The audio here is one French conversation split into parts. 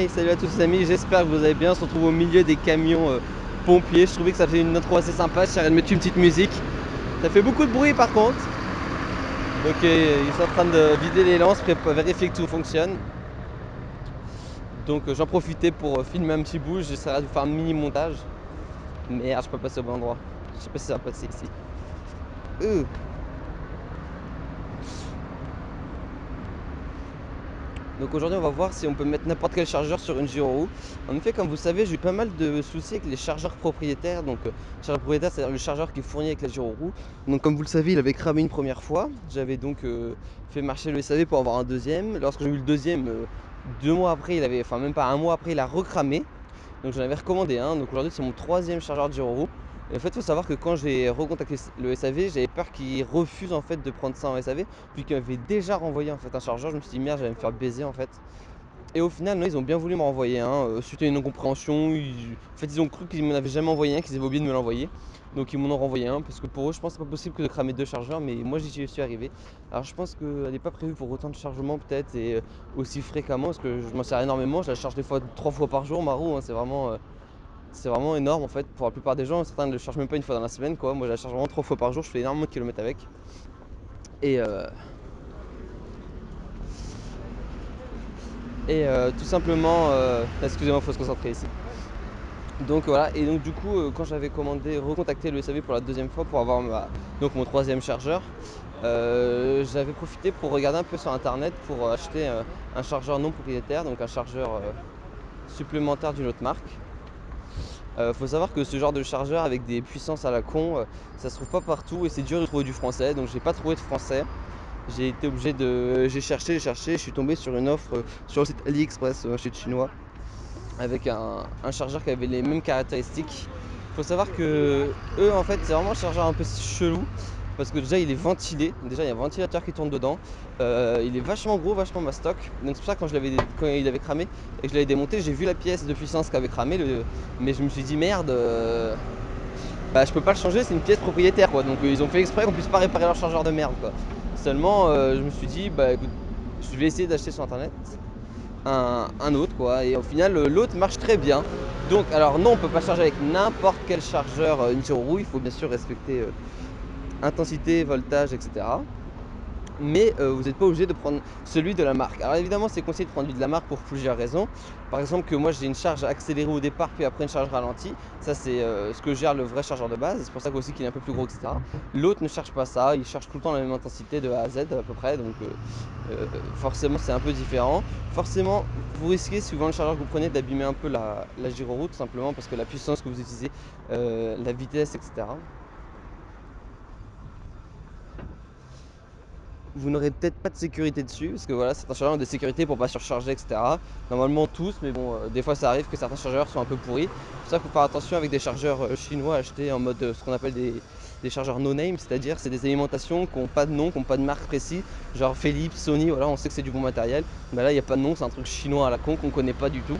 Hi, salut à tous les amis, j'espère que vous allez bien. On se retrouve au milieu des camions pompiers. Je trouvais que ça faisait une intro assez sympa. J'ai envie de mettre une petite musique. Ça fait beaucoup de bruit par contre. Donc ils sont en train de vider les lances, vérifier que tout fonctionne. Donc j'en profitais pour filmer un petit bout. J'essaierai de vous faire un mini montage. Merde, je peux pas passer au bon endroit. Je sais pas si ça va passer ici. Donc aujourd'hui on va voir si on peut mettre n'importe quel chargeur sur une gyro-roue. En effet, comme vous savez, j'ai eu pas mal de soucis avec les chargeurs propriétaires. Donc chargeur propriétaire, c'est-à-dire le chargeur qui est fourni avec la gyro-roue. Donc comme vous le savez, il avait cramé une première fois. J'avais donc fait marcher le SAV pour avoir un deuxième. Lorsque j'ai eu le deuxième, 2 mois après, il avait, enfin même pas 1 mois après, il a recramé. Donc j'en avais recommandé un. Donc aujourd'hui c'est mon 3e chargeur de gyro-roue. En fait, il faut savoir que quand j'ai recontacté le SAV, j'avais peur qu'il refuse en fait de prendre ça en SAV, puisqu'il m'avait déjà renvoyé en fait un chargeur. Je me suis dit merde, j'allais me faire baiser en fait. Et au final, non, ils ont bien voulu me renvoyer un. Suite à une incompréhension, en fait, ils ont cru qu'ils m'en avaient jamais envoyé un, qu'ils avaient oublié de me l'envoyer. Donc ils m'en ont renvoyé un, parce que pour eux, je pense que c'est pas possible que de cramer 2 chargeurs, mais moi j'y suis arrivé. Alors je pense qu'elle n'est pas prévue pour autant de chargements peut-être, et aussi fréquemment, parce que je m'en sers énormément. Je la charge des fois 3 fois par jour, ma roue, hein, c'est vraiment... C'est vraiment énorme en fait pour la plupart des gens. Certains ne le chargent même pas 1 fois dans la semaine quoi. Moi je la charge vraiment 3 fois par jour, je fais énormément de kilomètres avec. Et tout simplement, excusez-moi, faut se concentrer ici. Donc voilà, et donc du coup quand j'avais commandé, recontacté le SAV pour la 2e fois pour avoir donc mon 3e chargeur, j'avais profité pour regarder un peu sur internet pour acheter un chargeur non propriétaire, donc un chargeur supplémentaire d'une autre marque. Faut savoir que ce genre de chargeur avec des puissances à la con, ça se trouve pas partout et c'est dur de trouver du français, donc j'ai pas trouvé de français. J'ai été obligé de... J'ai cherché, je suis tombé sur une offre sur le site AliExpress, chez Chinois, avec un chargeur qui avait les mêmes caractéristiques. Faut savoir que eux en fait c'est vraiment un chargeur un peu chelou, parce que déjà il est ventilé, déjà il y a un ventilateur qui tourne dedans, il est vachement gros, vachement mastoc. Donc c'est pour ça que quand il avait cramé et que je l'avais démonté, j'ai vu la pièce de puissance qu'avait cramé, mais je me suis dit merde, je peux pas le changer, c'est une pièce propriétaire quoi. Donc ils ont fait exprès qu'on puisse pas réparer leur chargeur de merde quoi. Seulement je me suis dit bah écoute, je vais essayer d'acheter sur internet un autre quoi, et au final l'autre marche très bien. Donc alors non, on peut pas charger avec n'importe quel chargeur une gyro-roue, il faut bien sûr respecter intensité, voltage, etc. Mais vous n'êtes pas obligé de prendre celui de la marque. Alors évidemment, c'est conseillé de prendre celui de la marque pour plusieurs raisons. Par exemple, que moi j'ai une charge accélérée au départ, puis après une charge ralentie. Ça, c'est ce que gère le vrai chargeur de base. C'est pour ça qu'il est un peu plus gros, etc. L'autre ne charge pas ça. Il charge tout le temps la même intensité de A à Z à peu près. Donc forcément, c'est un peu différent. Forcément, vous risquez, suivant le chargeur que vous prenez, d'abîmer un peu la gyro-roue, tout simplement parce que la puissance que vous utilisez, la vitesse, etc. Vous n'aurez peut-être pas de sécurité dessus, parce que voilà, certains chargeurs ont des sécurités pour pas surcharger, etc. Normalement tous, mais bon, des fois ça arrive que certains chargeurs sont un peu pourris. C'est pour ça qu'il faut faire attention avec des chargeurs chinois achetés en mode ce qu'on appelle des chargeurs no-name, c'est-à-dire c'est des alimentations qui n'ont pas de nom, qui n'ont pas de marque précise, genre Philips, Sony, voilà, on sait que c'est du bon matériel, mais là il n'y a pas de nom, c'est un truc chinois à la con qu'on connaît pas du tout.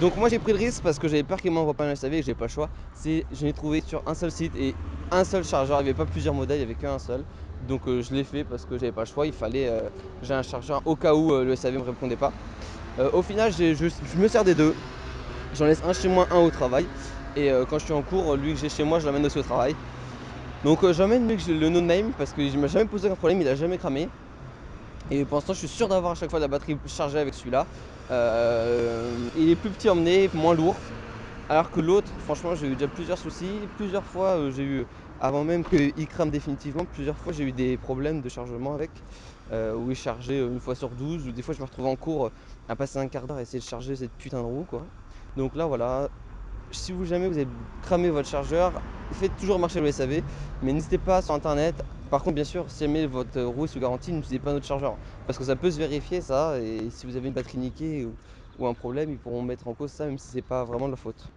Donc moi j'ai pris le risque parce que j'avais peur qu'il m'envoie pas un SAV et que j'ai pas le choix. Je l'ai trouvé sur un seul site et un seul chargeur, il n'y avait pas plusieurs modèles, il n'y avait qu'un seul. Donc je l'ai fait parce que j'avais pas le choix, il fallait j'ai un chargeur au cas où le SAV me répondait pas. Au final je me sers des deux, j'en laisse un chez moi, un au travail, et quand je suis en cours, lui que j'ai chez moi je l'amène aussi au travail. Donc j'emmène le no-name parce qu'il m'a jamais posé aucun problème, il a jamais cramé. Et pour l'instant je suis sûr d'avoir à chaque fois la batterie chargée avec celui-là. Il est plus petit à emmener, moins lourd. Alors que l'autre, franchement j'ai eu déjà plusieurs soucis, plusieurs fois j'ai eu, avant même qu'il crame définitivement, plusieurs fois j'ai eu des problèmes de chargement avec, où il chargeait 1 fois sur 12, ou des fois je me retrouvais en cours à passer un quart d'heure à essayer de charger cette putain de roue quoi. Donc là voilà, si vous jamais vous avez cramé votre chargeur, faites toujours marcher le SAV, mais n'hésitez pas sur internet. Par contre bien sûr, si jamais votre roue est sous garantie, n'utilisez pas notre chargeur, parce que ça peut se vérifier ça, et si vous avez une batterie niquée ou un problème, ils pourront mettre en cause ça même si c'est pas vraiment de leur faute.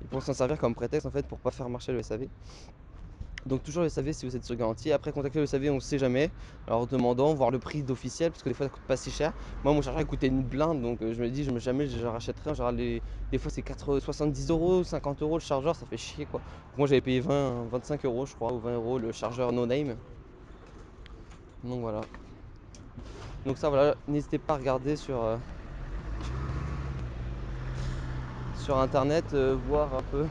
Ils pourront s'en servir comme prétexte en fait pour pas faire marcher le SAV. Donc toujours le SAV si vous êtes sur garantie. Après contactez le SAV, on ne sait jamais. Alors en demandant, voir le prix d'officiel, parce que des fois ça coûte pas si cher. Moi mon chargeur il coûtait une blinde, donc je me dis jamais je rachèterai. Des fois c'est 70 euros, 50 euros le chargeur, ça fait chier quoi. Donc, moi j'avais payé 25 euros je crois, ou 20 euros le chargeur no name. Donc voilà. Donc ça voilà, n'hésitez pas à regarder sur sur internet, voir un peu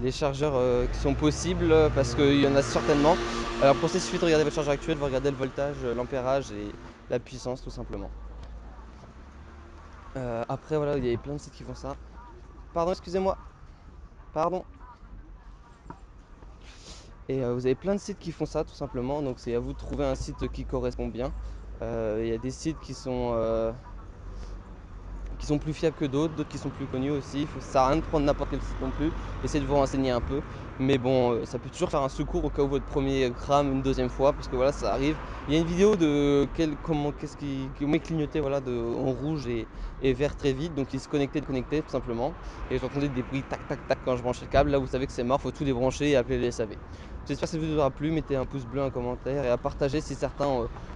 les chargeurs qui sont possibles, parce qu'il y en a certainement. Alors pour ça, il suffit de regarder votre chargeur actuel, vous regardez le voltage, l'ampérage et la puissance tout simplement. Après voilà, il y a plein de sites qui font ça. Pardon, excusez-moi. Pardon. Et vous avez plein de sites qui font ça tout simplement, donc c'est à vous de trouver un site qui correspond bien. Il y a des sites qui sont plus fiables que d'autres, d'autres qui sont plus connus aussi. Ça sert à rien de prendre n'importe quel site non plus, essayez de vous renseigner un peu. Mais bon, ça peut toujours faire un secours au cas où votre premier crame une deuxième fois, parce que voilà, ça arrive. Il y a une vidéo de comment est clignoté, voilà, en rouge et vert très vite, donc il se connectait, déconnectait tout simplement. Et j'entendais des bruits tac tac tac quand je branchais le câble, là vous savez que c'est mort, faut tout débrancher et appeler les SAV. J'espère que cette vidéo vous aura plu, mettez un pouce bleu, un commentaire et à partager si certains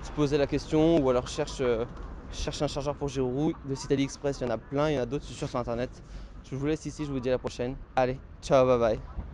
se posaient la question ou alors cherche un chargeur pour gyro-roue. Le site AliExpress, il y en a plein, il y en a d'autres, je suis sûr, sur internet. Je vous laisse ici, je vous dis à la prochaine. Allez, ciao, bye bye.